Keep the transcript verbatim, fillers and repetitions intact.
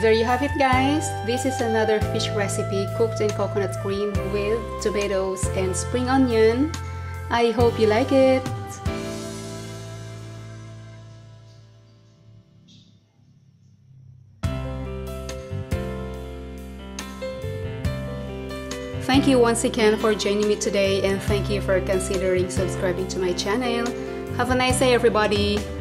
There you have it, guys. This is another fish recipe cooked in coconut cream with tomatoes and spring onion. I hope you like it. Thank you once again for joining me today, and thank you for considering subscribing to my channel. Have a nice day, everybody!